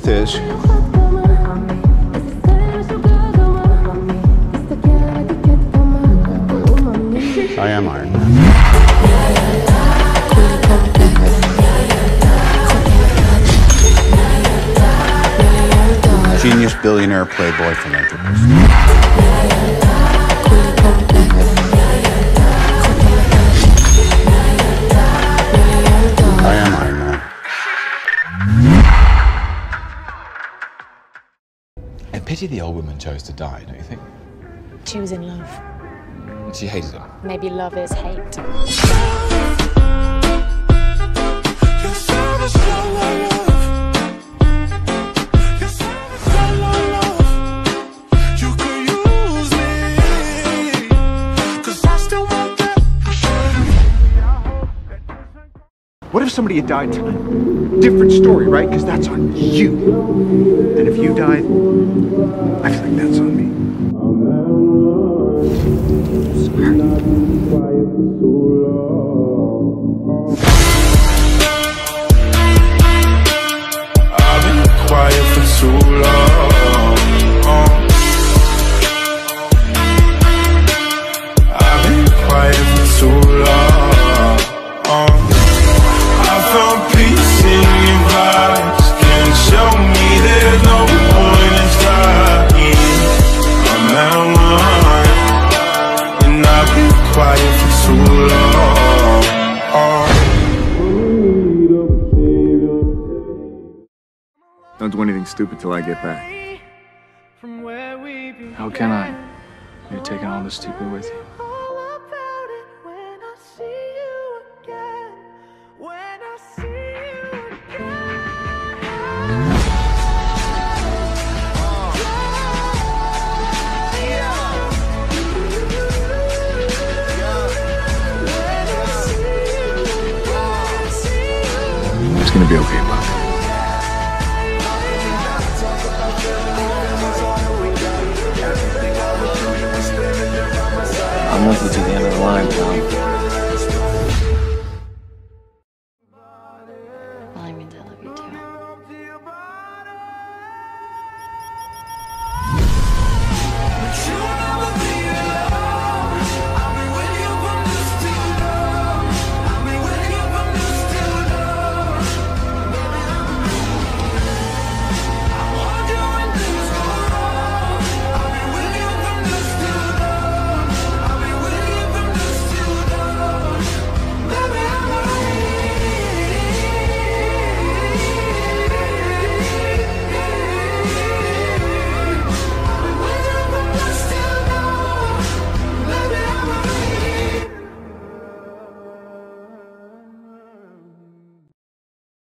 truth is, I am Iron Man. Genius, billionaire, playboy, philanthropist. Pity the old woman chose to die, don't you think? She was in love. She hated it. Maybe love is hate. What if somebody had died tonight? Different story, right? Because that's on you. And if you died, I feel like that's on me. I've been quiet for too long. I've been quiet for too long. I found peace in your vibes. Can you show me there's no point in trying? I'm out of line, and I've been quiet for too long. Don't do anything stupid till I get back. How can I? You're taking all the stupid with you. It's gonna be okay, Buck. I'm with you to the end of the line, Tom.